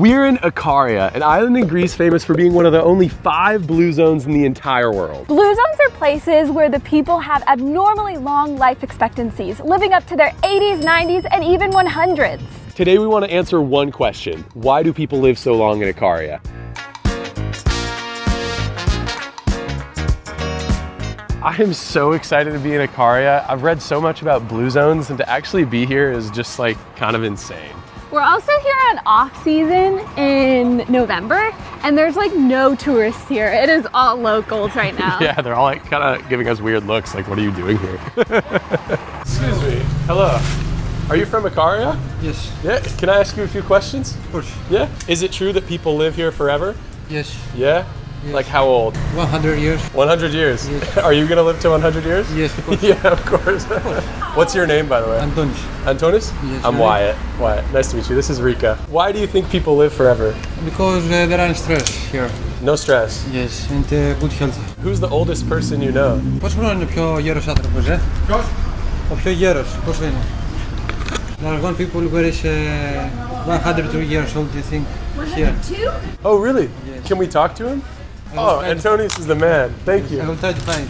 We're in Ikaria, an island in Greece famous for being one of the only 5 blue zones in the entire world. Blue zones are places where the people have abnormally long life expectancies, living up to their 80s, 90s, and even 100s. Today we want to answer one question. Why do people live so long in Ikaria? I am so excited to be in Ikaria. I've read so much about blue zones, and to actually be here is just like kind of insane. We're also here on off season in November, and there's like no tourists here. It is all locals right now. Yeah, they're all like kind of giving us weird looks, like, what are you doing here? Excuse me, hello. Are you from Ikaria? Yes. Yeah, can I ask you a few questions? Of course. Yeah, is it true that people live here forever? Yes. Yeah? Yes. Like how old? 100 years. 100 years? Yes. Are you going to live to 100 years? Yes, of course. Yeah, of course. Of course. What's your name, by the way? Antonis. Antonis? Yes. I'm Wyatt. Wyatt, nice to meet you. This is Reyka. Why do you think people live forever? Because there are stress here. No stress? Yes, and good health. Who's the oldest person you know? Πώς είναι ο πιο γέρος άνθρωπος, ε? Ποιος? Ο πιο γέρος, πώς είναι? There are one people who is 102 years old, you think, here. 102? Oh, really? Yes. Can we talk to him? Oh, Antonis is the man. Thank you. I will try to find.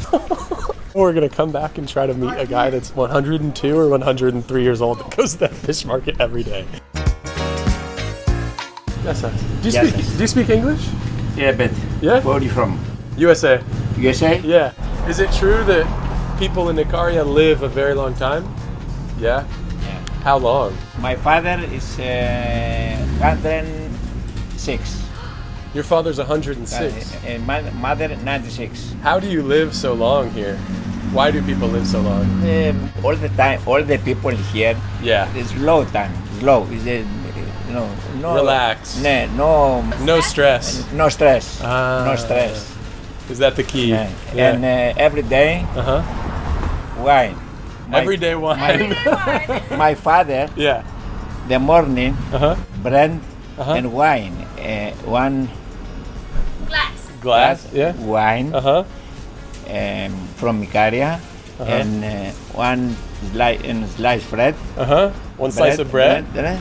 We're going to come back and try to meet a guy that's 102 or 103 years old that goes to that fish market every day. Yes, sir. Do you speak English? Yeah, a bit. Yeah? Where are you from? USA. USA? Yeah. Is it true that people in Ikaria live a very long time? Yeah? Yeah. How long? My father is 106. Your father's 106. And my mother, 96. How do you live so long here? Why do people live so long? All the time, all the people here. Yeah. It's low time. Slow. Is it? No. Relax. No stress. No stress. No stress. Is that the key? Yeah. Yeah. And every day. Uh huh. Wine. Everyday wine. My father. Yeah. The morning. Uh huh. Brand. Uh-huh. And wine, one glass yeah. Wine uh-huh. From Ikaria, uh-huh. And one slice bread. Uh-huh. One slice of bread. Yeah.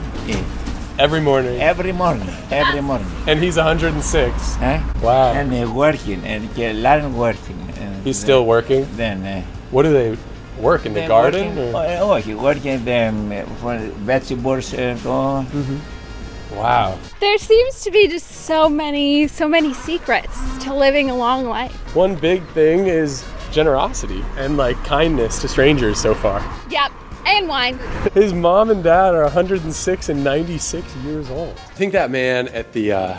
Every morning. Every morning. And he's 106. Huh? Wow. And working and learn working. He's still working. Then what do they work in the garden? Working, oh, he working them for vegetables and all. Mm-hmm. Wow. There seems to be just so many secrets to living a long life. One big thing is generosity and like kindness to strangers so far. Yep, and wine. His mom and dad are 106 and 96 years old. I think that man at the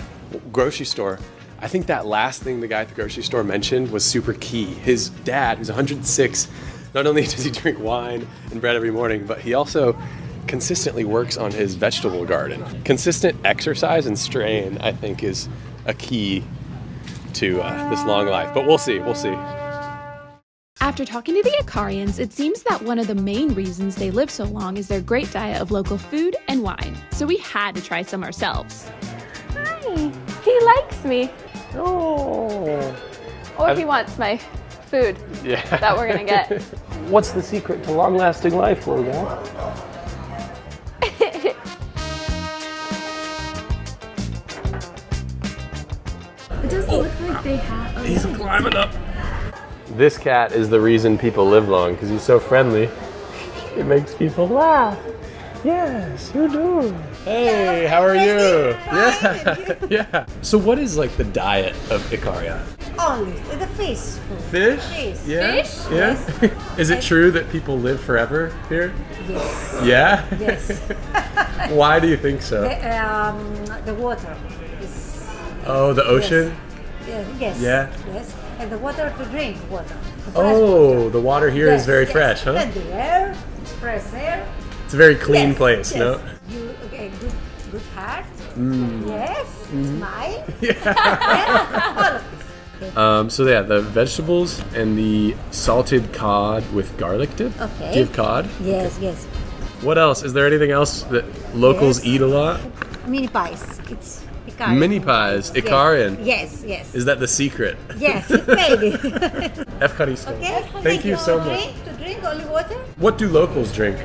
grocery store, I think that last thing the guy at the grocery store mentioned was super key. His dad, who's 106, not only does he drink wine and bread every morning, but he also consistently works on his vegetable garden. Consistent exercise and strain, I think, is a key to this long life, but we'll see. After talking to the Ikarians, it seems that one of the main reasons they live so long is their great diet of local food and wine, so we had to try some ourselves. Hi, he likes me. Oh. Or he wants my food. Yeah. That we're gonna get. What's the secret to long-lasting life, little guy? It doesn't look like they have. Oh, he's climbing up. This cat is the reason people live long because he's so friendly. It makes people laugh. Yes, you do. Hey, how are you? Yeah, yeah. So, what is like the diet of Ikaria? Only the fish. Fish? Yeah. Fish? Yeah. Yes. Is it true that people live forever here? Yes. Yeah. Yes. Why do you think so? The water. Oh, the ocean? Yes. Yeah? Yes. And the water to drink, water. The water here is very fresh, huh? And the air, it's fresh air. It's a very clean place, no? You, good heart. Mm. Yes, smile. Yeah. So yeah, the vegetables and the salted cod with garlic dip. Okay. Do you have cod? Yes, okay. Yes. What else? Is there anything else that locals eat a lot? Mini pies. It's Ikarian. Mini pies, Ikarian. Yes, yes. Is that the secret? Yes, maybe. Efcharisto. Okay, thank you so much. To drink olive water? What do locals drink?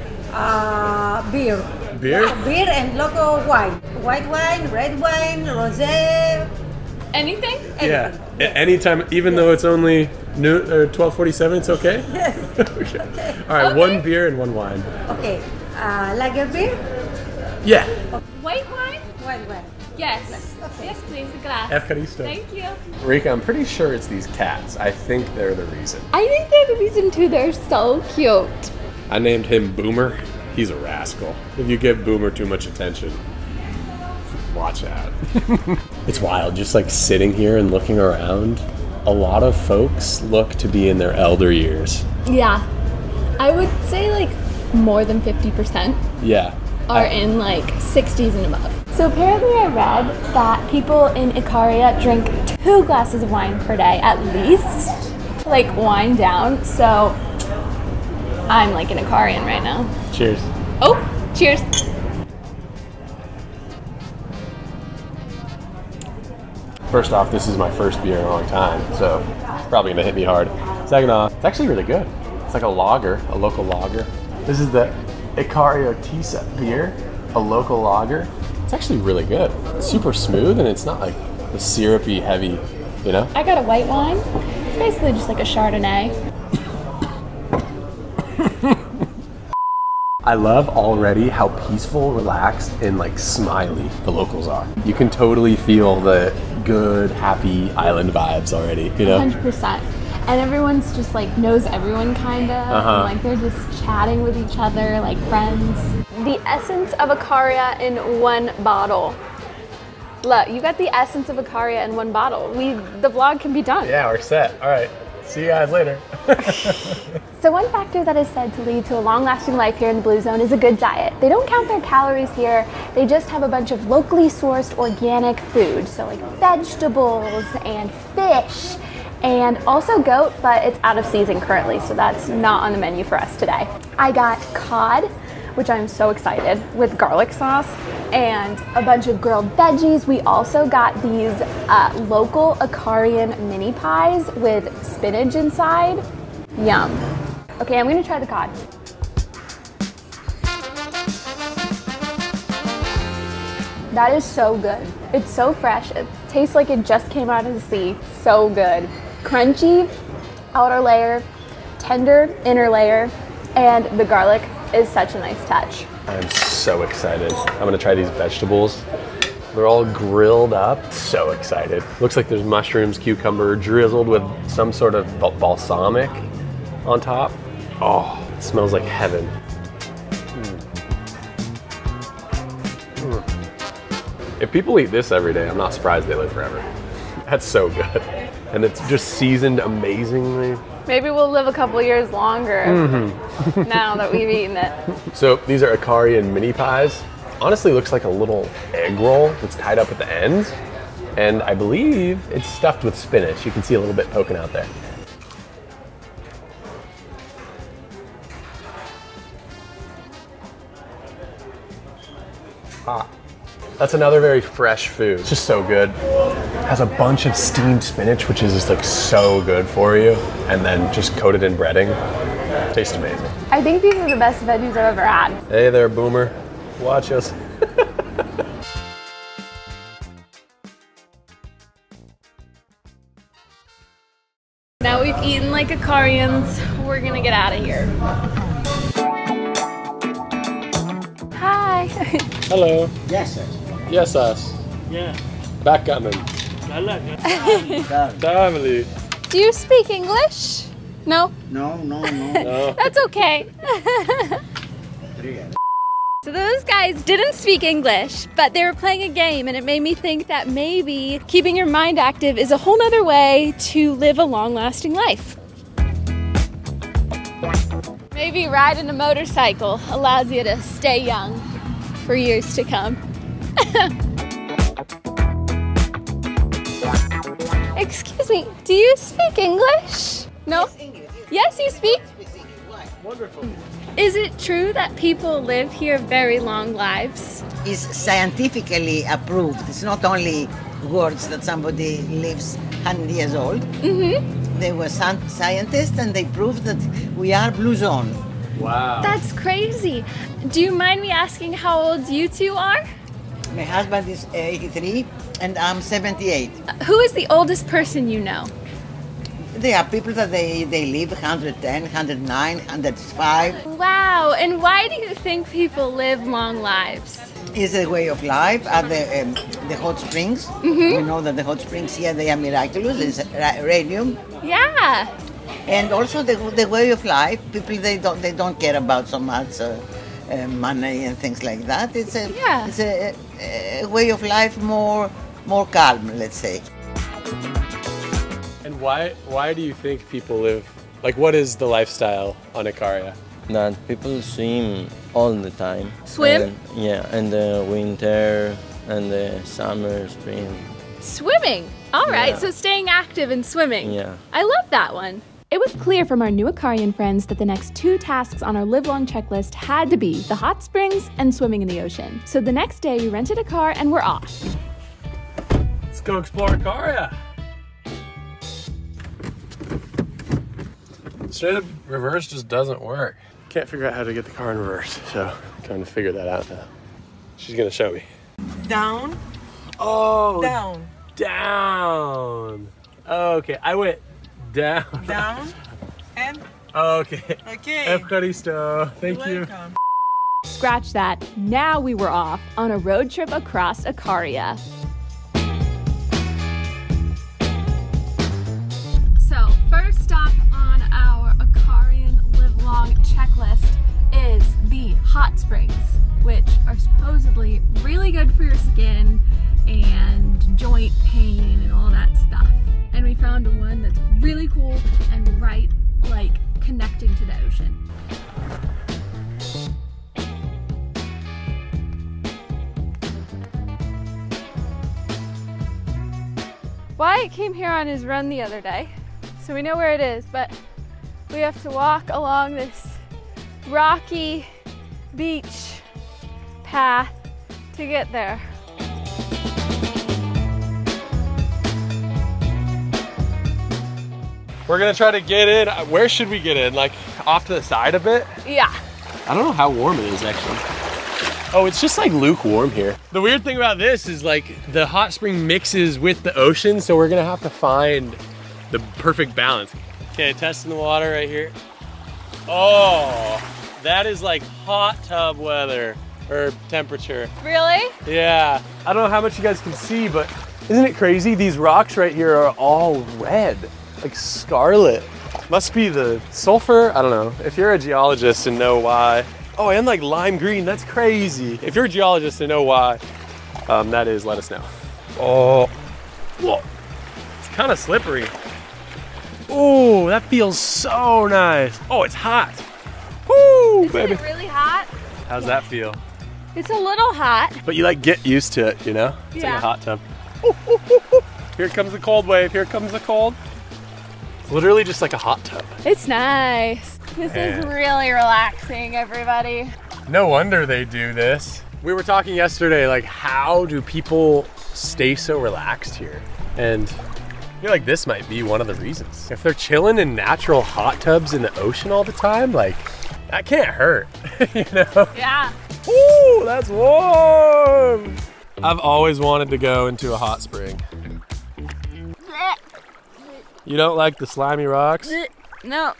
Beer. Beer? Yeah, beer and local wine. White wine, red wine, rosé. Anything? Yeah. Yes. Anytime, even though it's only noon or 12:47, it's okay? Yes. Okay. Okay. All right, one beer and one wine. Okay. Lager beer? Yeah. White wine? White wine. Yes. Okay. Yes, please, a glass. Evcaristo. Thank you. Reyka, I'm pretty sure it's these cats. I think they're the reason. I think they're the reason too. They're so cute. I named him Boomer. He's a rascal. If you give Boomer too much attention, watch out. It's wild, just like sitting here and looking around. A lot of folks look to be in their elder years. Yeah. I would say like more than 50%. Yeah. Are in like 60s and above. So apparently I read that people in Ikaria drink 2 glasses of wine per day at least, like wine down. So I'm like an Ikarian right now. Cheers. Oh, cheers. First off, this is my first beer in a long time, so it's probably gonna hit me hard. Second off, it's actually really good. It's like a lager, a local lager. This is the Ikario Tisa beer, a local lager. It's actually really good. It's super smooth and it's not like the syrupy, heavy, you know? I got a white wine. It's basically just like a Chardonnay. I love already how peaceful, relaxed, and like smiley the locals are. You can totally feel the good, happy island vibes already, you know? 100%. And everyone's just like knows everyone kind of. And like they're just chatting with each other like friends. The essence of Ikaria in one bottle. Look, you got the essence of Ikaria in one bottle. The vlog can be done. Yeah, we're set. All right. See you guys later. So one factor that is said to lead to a long-lasting life here in the Blue Zone is a good diet. They don't count their calories here. They just have a bunch of locally sourced organic food. So like vegetables and fish and also goat, but it's out of season currently. So that's not on the menu for us today. I got cod, which I'm so excited, with garlic sauce and a bunch of grilled veggies. We also got these local Ikarian mini pies with spinach inside. Yum. Okay, I'm gonna try the cod. That is so good. It's so fresh. It tastes like it just came out of the sea. So good. Crunchy outer layer, tender inner layer, and the garlic is such a nice touch. I'm so excited. I'm gonna try these vegetables. They're all grilled up. So excited. Looks like there's mushrooms, cucumber, drizzled with some sort of balsamic on top. Oh, it smells like heaven. If people eat this every day, I'm not surprised they live forever. That's so good. And it's just seasoned amazingly. Maybe we'll live a couple years longer now that we've eaten it. So these are Ikarian mini pies. Honestly, looks like a little egg roll that's tied up at the ends. And I believe it's stuffed with spinach. You can see a little bit poking out there. Ah. That's another very fresh food. It's just so good. It has a bunch of steamed spinach, which is just like so good for you. And then just coated in breading. Tastes amazing. I think these are the best veggies I've ever had. Hey there, Boomer. Watch us. Now we've eaten like Ikarians. We're gonna get out of here. Hi. Hello. Yes, sir. Yes, us. Yeah. Backgammon. Family. Do you speak English? No? No. No. That's okay. So those guys didn't speak English, but they were playing a game, and it made me think that maybe keeping your mind active is a whole nother way to live a long-lasting life. Maybe riding a motorcycle allows you to stay young for years to come. Excuse me, do you speak English? No? Yes, English. Yes, you speak? Wonderful. Is it true that people live here very long lives? It's scientifically approved. It's not only words that somebody lives 100 years old. They were scientists and they proved that we are Blue Zone. Wow. That's crazy. Do you mind me asking how old you two are? My husband is 83 and I'm 78. Who is the oldest person you know? There are people that they live 110, 109, 105. Wow, and why do you think people live long lives? It's a way of life at the hot springs. Mm-hmm. We know that the hot springs here, they are miraculous. It's radium. Yeah. And also the way of life. People, they don't care about so much money and things like that. It's a, yeah, it's a way of life more calm, let's say. And why do you think people live, like, what is the lifestyle on Ikaria? That people swim all the time. Swim? Yeah, in the winter and the summer, spring. Swimming? All right, yeah. So staying active and swimming. Yeah. I love that one. It was clear from our new Ikarian friends that the next two tasks on our livelong checklist had to be the hot springs and swimming in the ocean. So the next day we rented a car and we're off. Let's go explore Ikaria. Straight up reverse just doesn't work. Can't figure out how to get the car in reverse, so I'm trying to figure that out now. She's gonna show me. Down. Oh. Down. Down. Okay, I went down. Down and. Okay. Okay. Evcharisto. Thank you. Scratch that. Now we were off on a road trip across Ikaria. So first stop on our Ikarian livelong checklist is the hot springs, which are supposedly really good for your skin and joint pain and all that stuff. And we found one that's really cool and right, like, connecting to the ocean. Wyatt came here on his run the other day, so we know where it is, but we have to walk along this rocky beach path to get there. We're gonna try to get in. Where should we get in? Like off to the side a bit? Yeah. I don't know how warm it is actually. Oh, it's just like lukewarm here. The weird thing about this is like the hot spring mixes with the ocean, so we're gonna have to find the perfect balance. Okay, testing the water right here. Oh, that is like hot tub weather or temperature. Really? Yeah. I don't know how much you guys can see, but isn't it crazy? These rocks right here are all red, like scarlet. Must be the sulfur. I don't know. If you're a geologist and know why. Oh, and like lime green. That's crazy. If you're a geologist and know why that is, let us know. Oh, whoa. It's kind of slippery. Oh, that feels so nice. Oh, it's hot. Woo, isn't baby. It really hot? How's that feel? It's a little hot. But you like get used to it, you know? It's like a hot tub. Ooh, ooh, ooh, ooh. Here comes the cold wave. Here comes the cold. It's literally just like a hot tub. It's nice. This is really relaxing, everybody. No wonder they do this. We were talking yesterday, like, how do people stay so relaxed here? And I feel like this might be one of the reasons. If they're chilling in natural hot tubs in the ocean all the time, like, that can't hurt, you know? Yeah. Ooh, that's warm. I've always wanted to go into a hot spring. You don't like the slimy rocks? No.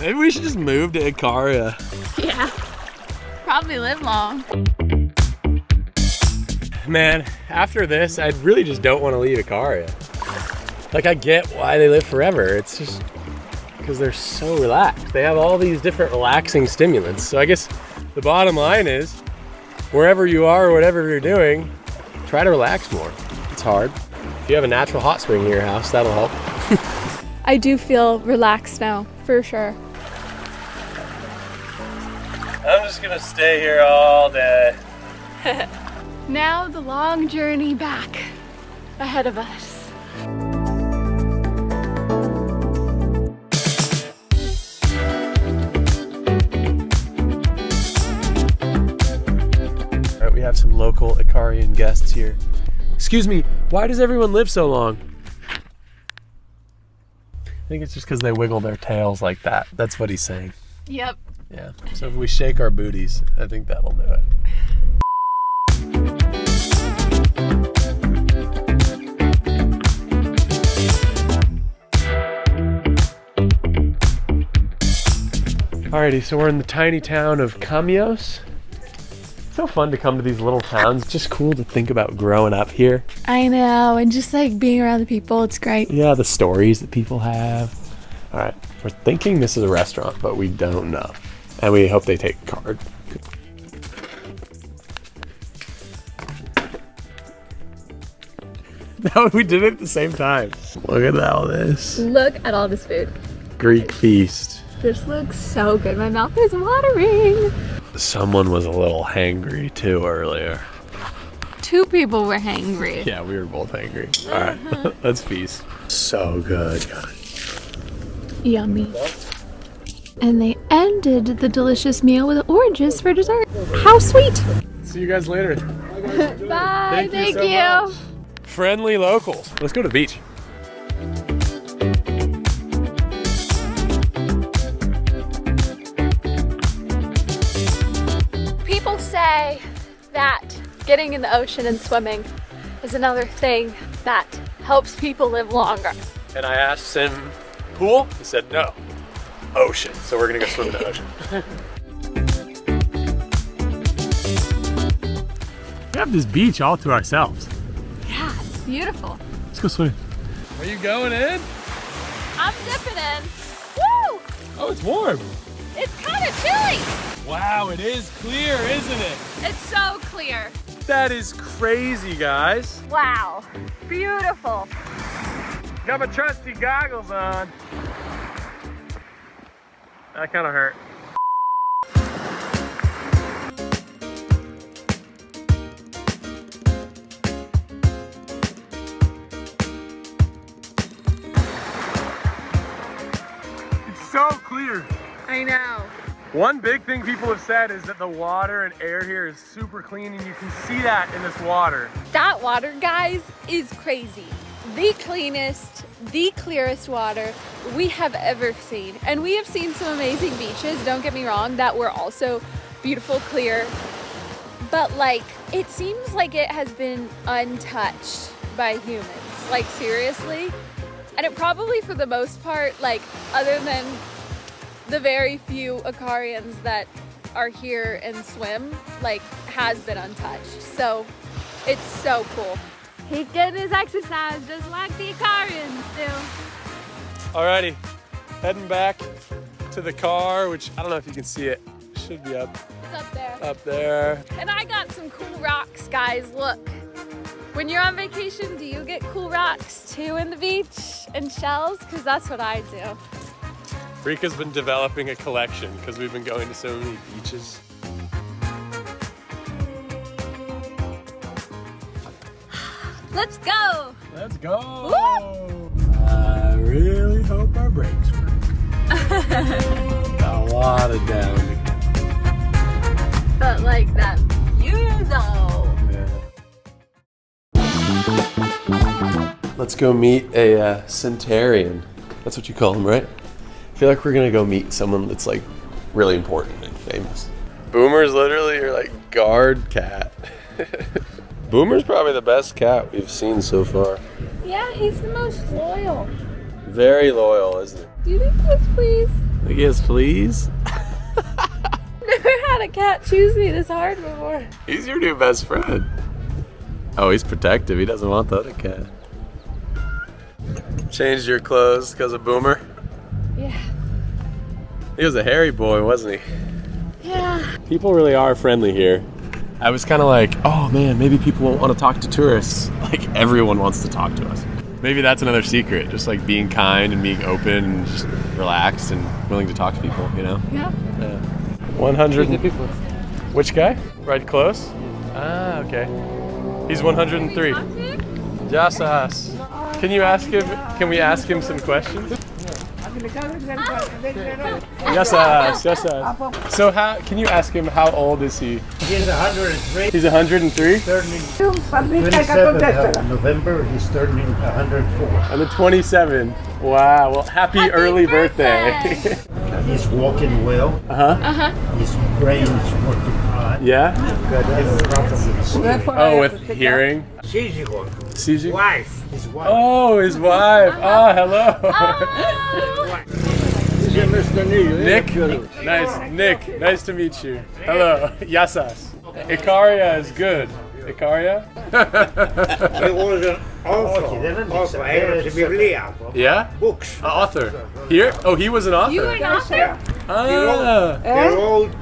Maybe we should just move to Ikaria. Yeah, probably live long. Man, after this, I really just don't want to leave Ikaria. Like, I get why they live forever. It's just because they're so relaxed. They have all these different relaxing stimulants. So I guess the bottom line is, wherever you are or whatever you're doing, try to relax more. It's hard. If you have a natural hot spring in your house, that'll help. I do feel relaxed now, for sure. I'm just gonna stay here all day. Now the long journey back ahead of us. All right, we have some local Ikarian guests here. Excuse me, why does everyone live so long? I think it's just because they wiggle their tails like that. That's what he's saying. Yep. Yeah. So if we shake our booties, I think that'll do it. Alrighty, so we're in the tiny town of Kamios. It's so fun to come to these little towns. It's just cool to think about growing up here. I know, and just like being around the people, it's great. Yeah, the stories that people have. Alright, we're thinking this is a restaurant, but we don't know. And we hope they take a card. No, we did it at the same time. Look at all this. Look at all this food. Greek feast. This looks so good. My mouth is watering. Someone was a little hangry too earlier. Two people were hangry. Yeah, we were both hangry. All right, let's feast. So good, guys. Yummy. And they ended the delicious meal with oranges for dessert. How sweet. See you guys later. Bye, thank you so much. Friendly locals. Let's go to the beach. Say that getting in the ocean and swimming is another thing that helps people live longer. And I asked him, pool? He said, no, ocean. So we're gonna go swim in the ocean. We have this beach all to ourselves. Yeah, it's beautiful. Let's go swim. Are you going in? I'm dipping in. Woo! Oh, it's warm. It's kind of chilly. Wow, it is clear, isn't it? It's so clear. That is crazy, guys. Wow, beautiful. Got my trusty goggles on. That kind of hurt. It's so clear. I know. One big thing people have said is that the water and air here is super clean, and you can see that in this water. That water, guys, is crazy. The cleanest, the clearest water we have ever seen. And we have seen some amazing beaches, don't get me wrong, that were also beautiful, clear. But like, it seems like it has been untouched by humans, like seriously. And it probably for the most part, like other than the very few Ikarians that are here and swim, like, has been untouched. So it's so cool. He's getting his exercise just like the Ikarians do. Alrighty, heading back to the car, which I don't know if you can see it. It should be up. It's up there. Up there. And I got some cool rocks, guys. Look, when you're on vacation, do you get cool rocks too in the beach and shells? Because that's what I do. Reyka's been developing a collection because we've been going to so many beaches. Let's go! Let's go! Woo! I really hope our brakes work. Got a lot of down to go. But like that view though! Yeah. Let's go meet a centurion. That's what you call him, right? I feel like we're gonna go meet someone that's like really important and famous. Boomer's literally your like guard cat. Boomer's probably the best cat we've seen so far. Yeah, he's the most loyal. Very loyal, isn't he? Do you think he was pleased? I think he was pleased? Never had a cat choose me this hard before. He's your new best friend. Oh, he's protective. He doesn't want the other cat. Changed your clothes because of Boomer? Yeah. He was a hairy boy, wasn't he? Yeah. People really are friendly here. I was kind of like, oh man, maybe people won't want to talk to tourists. Like everyone wants to talk to us. Maybe that's another secret, just like being kind and being open and just relaxed and willing to talk to people, you know? Yeah. Yeah. 100 people. Which guy? Right close? Ah, okay. He's 103. Just us. Can we ask him some questions? Yes, yes. So how can you ask him how old is he? He's 103. He's 103? Turning 27th of November, he's turning 104. On the 27th. Wow, well happy early birthday. He's walking well. His brain's working hard. Yeah? Oh, with hearing? She's your wife. His wife. Oh, his wife. Oh, hello. Nick? Nice. Nick, nice to meet you. Hello. Yassas. Ikaria is good. Ikaria? He was an author. Yeah? Books. An author. Here? Oh, he was an author. You were an author? Ah. He wrote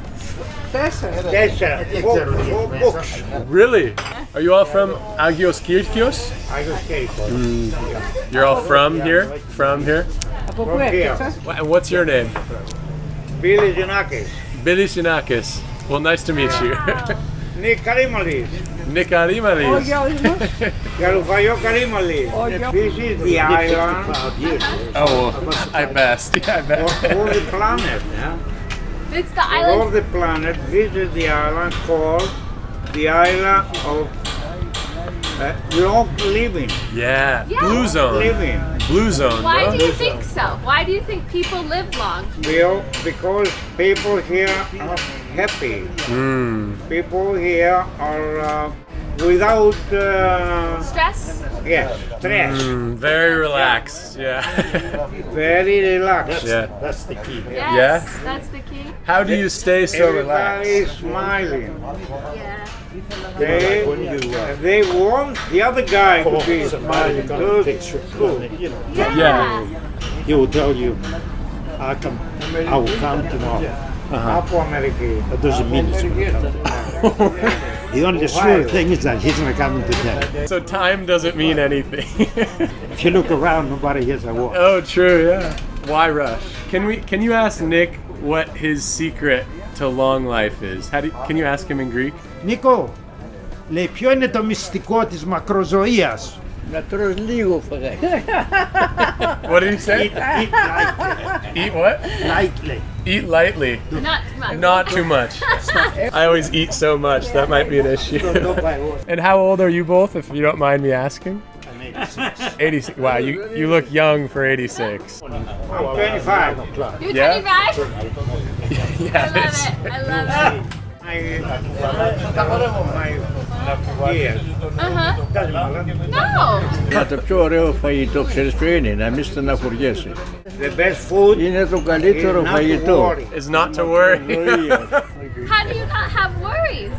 books. Really? Are you all from Agios Kirykos? Agios Kirykos. Mm. You're all from here? From here? From here. What's your name? Billy Zinakis. Billy Zinakis. Well, nice to meet you. Nikarimalis. Nikarimalis. This is the island. Oh, well, I best. Yeah, I best. All the planet, yeah? It's the island. All the planet. This is the island called the island of long living. Yeah. Blue Zone. Living. Blue Zone. Why do you think so? Why do you think people live long? Well, because people here are happy. Mm. People here are without stress. Yes, stress. Mm, very relaxed. Yeah. Very relaxed. Yeah. That's the key. Yes, yeah. That's the key. How do you stay so relaxed? Everybody's smiling. Yeah. They want the other guy to be smiling too. Yeah. Yeah. He will tell you, I will come tomorrow. That doesn't mean it's going to come. The only sure thing is that he's going to come today. So time doesn't mean anything. If you look around, nobody hears a word. Oh, true, yeah. Why rush? Can you ask Nick what his secret to long life is? Can you ask him in Greek? Νίκο, λέει ποιο είναι το μυστικό της μακροζωίας? Να τρως λίγο φαγάκι. What did he say? Eat lightly. Eat what? Lightly. Eat lightly. Not too much. Not too much. I always eat so much, that might be an issue. And how old are you both, if you don't mind me asking? I'm 86. 86. Wow, you look young for 86. I'm 25. You're 25? Yeah. I love it. My years. Doesn't matter. No. The best food is not to worry. How do you not have worries?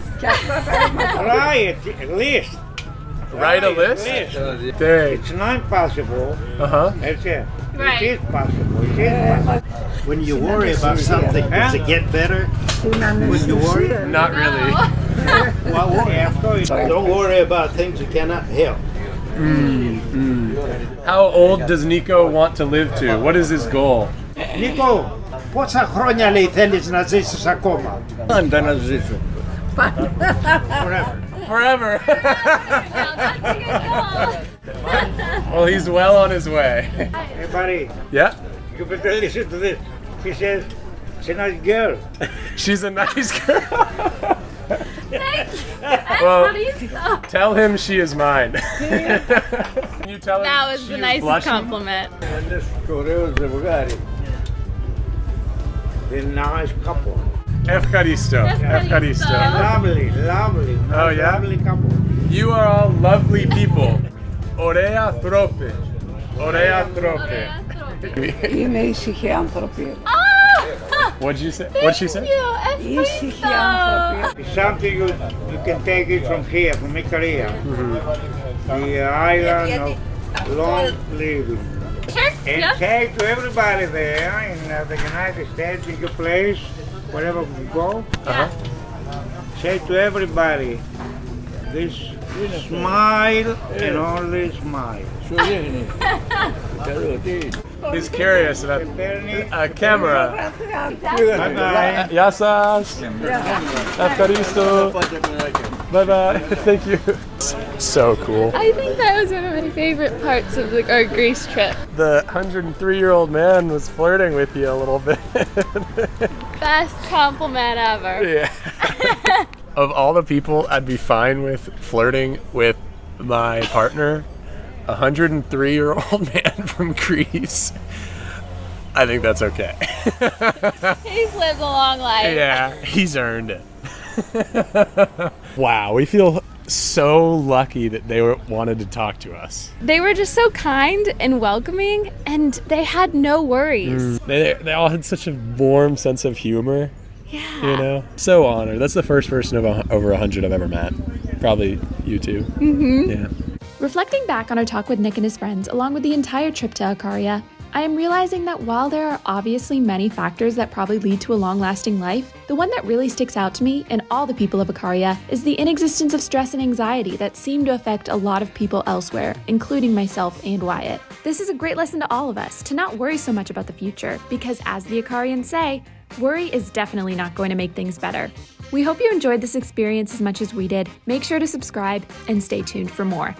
Write a list? It's not possible. That's it. Right. It is possible. It is possible. When you worry about something, does it get better? When you worry? Not really. Well, worry. Don't worry about things you cannot help. How old does Nico want to live to? What is his goal? Nico, πόσα χρόνια λέει θέλεις να ζήσεις ακόμα? Πάντα να ζήσω. Forever. Forever. Well, he's well on his way. Hey, buddy. Yeah? You better listen to this. She says, she's a nice girl. She's a nice girl. Well, tell him she is mine. Can you tell him that was the nicest compliment. The nice couple. Efkaristo. Efkaristo. Lovely, lovely. Oh, yeah? Lovely couple. You are all lovely people. Orea trope. Orea trope. Είναι ήσυχοι άνθρωποι. What did you say? What she said? Ήσυχοι άνθρωποι. It's something you can take it from here, from Ikaria. The island of long living. And say to everybody there in the United States, in your place, wherever you go, say to everybody, this smile and only smile. He's curious about a camera. Bye-bye. Yassas. Afkaristo. Bye-bye. Thank you. so cool. I think that was one of my favorite parts of our Greece trip. The 103-year-old man was flirting with you a little bit. Best compliment ever. Yeah. Of all the people I'd be fine with flirting with my partner, a 103-year-old man from Greece, I think that's okay. He's lived a long life. Yeah, he's earned it. Wow, we feel so lucky that they wanted to talk to us. They were just so kind and welcoming, and they had no worries. They all had such a warm sense of humor. Yeah. You know? So honored. That's the first person of over 100 I've ever met. Probably you two. Mm-hmm. Yeah. Reflecting back on our talk with Nick and his friends, along with the entire trip to Ikaria, I am realizing that while there are obviously many factors that probably lead to a long-lasting life, the one that really sticks out to me and all the people of Ikaria is the inexistence of stress and anxiety that seem to affect a lot of people elsewhere, including myself and Wyatt. This is a great lesson to all of us, to not worry so much about the future, because as the Ikarians say, worry is definitely not going to make things better. We hope you enjoyed this experience as much as we did. Make sure to subscribe and stay tuned for more.